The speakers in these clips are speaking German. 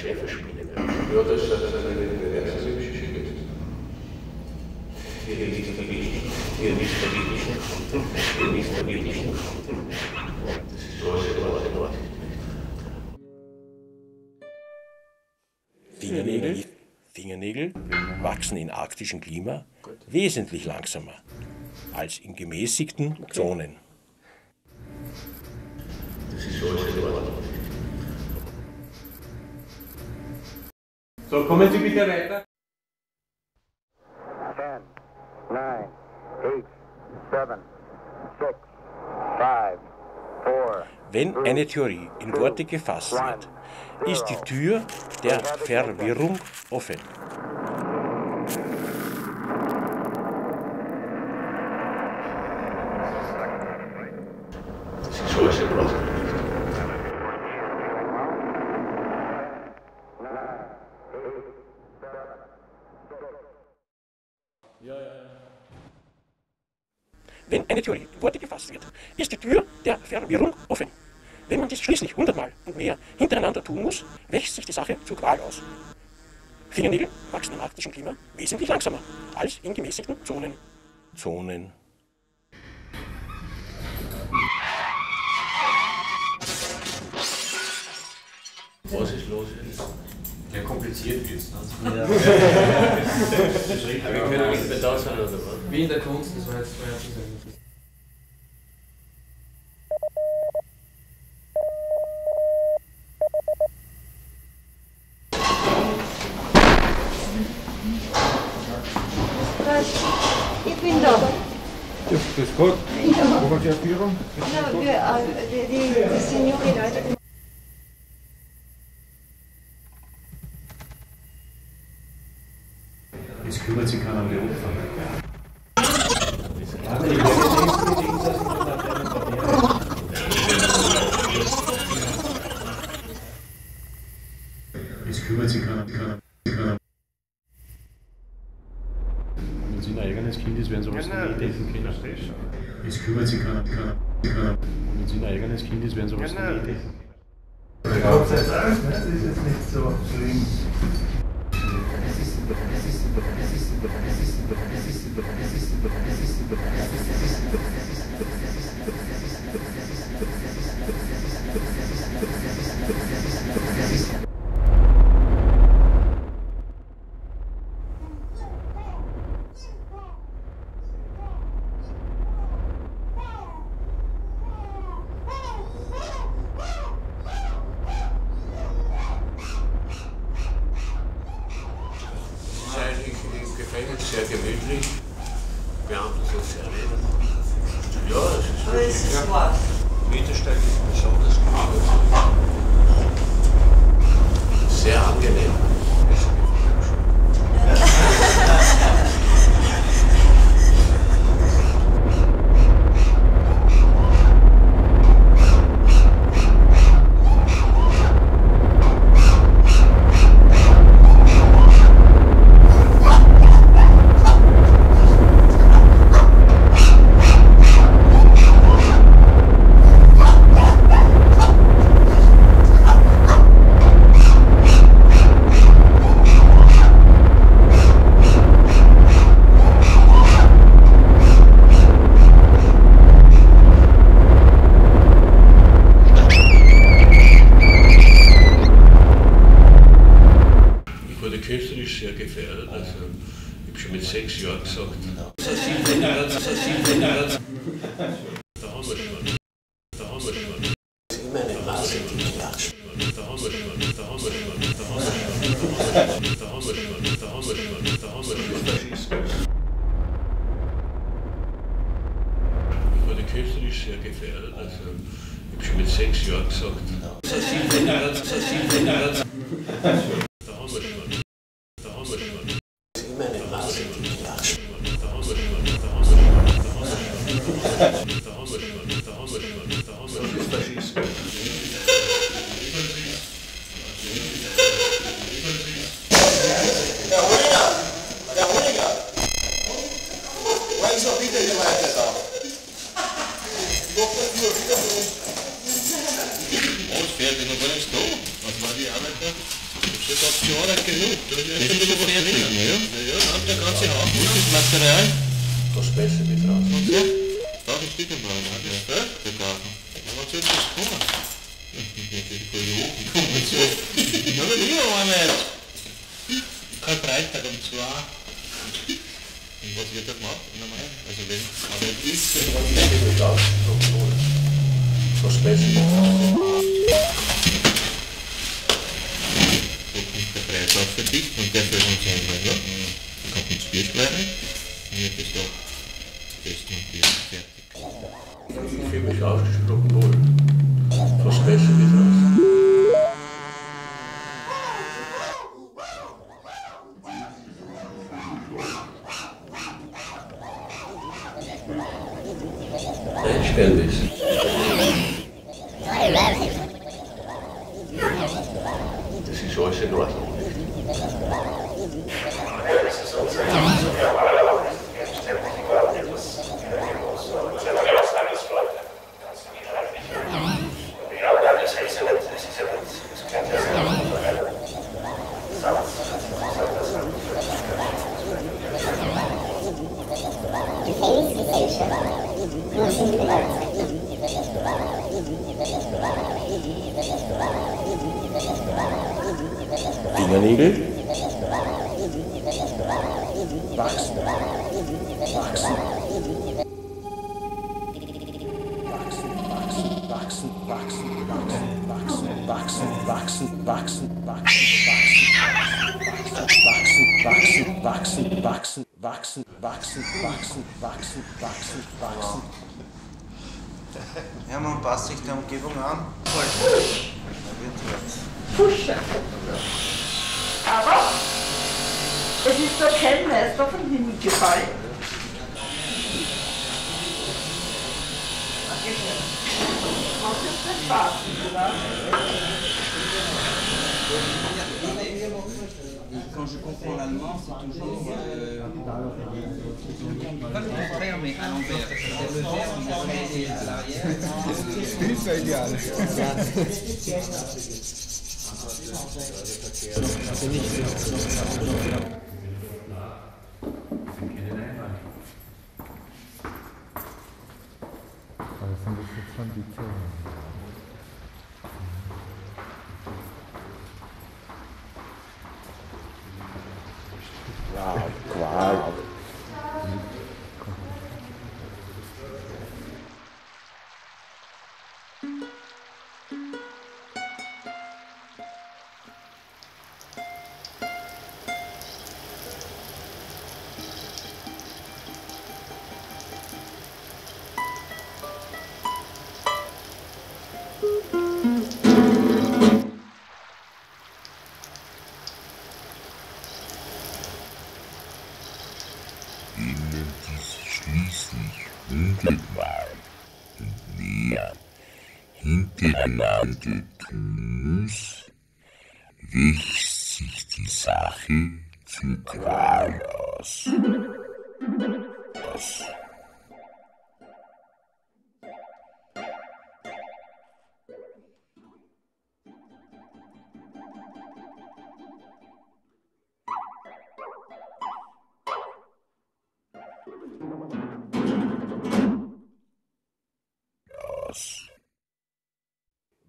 Schäfer spielen möchte. Ja, das ist das Olympische Spiel. Wir wissen. Das ist dort. Fingernägel wachsen in arktischem Klima wesentlich langsamer als in gemäßigten Zonen. Das ist so. So, kommen Sie bitte weiter. 10, 9, 8, 7, 6, 5, 4. Wenn eine Theorie in Worte gefasst wird, ist die Tür der Verwirrung offen. Wenn eine Theorie in Worte gefasst wird, ist die Tür der Verwirrung offen. Wenn man dies schließlich 100-mal und mehr hintereinander tun muss, wächst sich die Sache zur Qual aus. Fingernägel wachsen im arktischen Klima wesentlich langsamer als in gemäßigten Zonen. Was ist los jetzt? Ja, kompliziert wird's. Ne? Ja. Wir können nicht mehr da sein, oder was? Wie in der Kunst, das war jetzt vorher. Ich bin da. Das ist gut. Wo war die Erführung? Das sind junge Leute. Jetzt kümmert sich keiner um die Opfer. Jetzt kümmert sich keiner. Wenn es ein eigenes Kind ist, werden sowas nie denken können. Es kümmert sich keiner. Wenn es ein eigenes Kind ist, werden sowas nie denken. Gott sei Dank, das ist jetzt nicht so schlimm. Sehr gemütlich. Wir haben das uns erinnert. Ja, das ist aber wirklich. Ist klar. Widerstand ist besonders gut. Sehr angenehm. Künstlerisch sehr gefährdet. Also, ich habe schon mit 6 Jahren gesagt. Da haben wir schon. Das ist immer eine Masse. Ich wurde künstlerisch sehr gefährdet. Also, ich habe schon mit 6 Jahren gesagt. Os pés não estão, mas Mariana está. Das hat sie auch genug. Das ist schon fertig. Ja, dann der ganze Haufen. Das Material. Da speise ich drauf. Ja? Darf ich bitte mal einen? Ja? Den Garten. Aber was soll das kommen? Ich komme zu. Ich habe nie Arbeit. Kein Freitag um 2. Und was wird da gemacht? Also wenn man nicht ist, dann kann ich nicht mit Ausdruck. Da speise ich drauf. Verdicht und der soll uns einmal, ja? Dann kommt ins Bierschleifen und wird das da testen und Bier fertig. Ich fühle mich ausgesprochen wohl. Was besser wird das. Ein Spendis. Das ist alles in Ordnung. Fingernägel. Wachsen. Wachsen. Wachsen. Wachsen. Wachsen. Wachsen. Wachsen. Wachsen. Wachsen. Wachsen. Wachsen. Wachsen. Wachsen. Wachsen, wachsen, wachsen, wachsen, wachsen, wachsen. Ja, man passt sich der Umgebung an. Voll. Da wird was. Aber es ist doch kein Meister von Himmel gefallen. Macht jetzt nicht Spaß, oder? Quand je comprends l'allemand, c'est toujours pas le contraire, mais à l'envers. C'est le verbe qui a été à l'arrière. C'est ça idéal. Hintereinander tun muss, wächst sich die Sache zum Qual aus.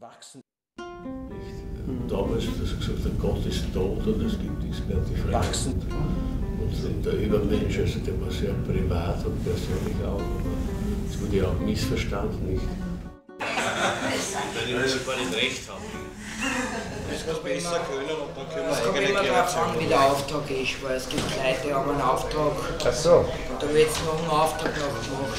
Wachsen. Damals hat es gesagt, der Gott ist tot und es gibt nichts mehr die Frage. Wachsen. Und der Übermensch, also der war sehr privat und persönlich auch. Das wurde ja auch missverstanden, nicht? Weil die Leute gar nicht recht haben. Das muss besser können und dann können wir eigene Klärung. Es kommt immer darauf an, wie der Auftrag ist, weil es gibt Leute, die haben einen Auftrag. Ach so. Und da wird es noch einen Auftrag nachgemacht.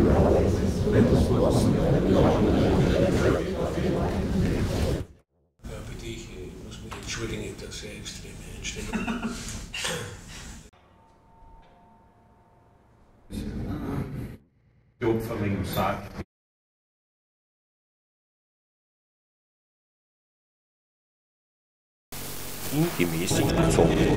dass er extreme Einstellung hat. Die Opferring sagt, in gemäßigten Zonen.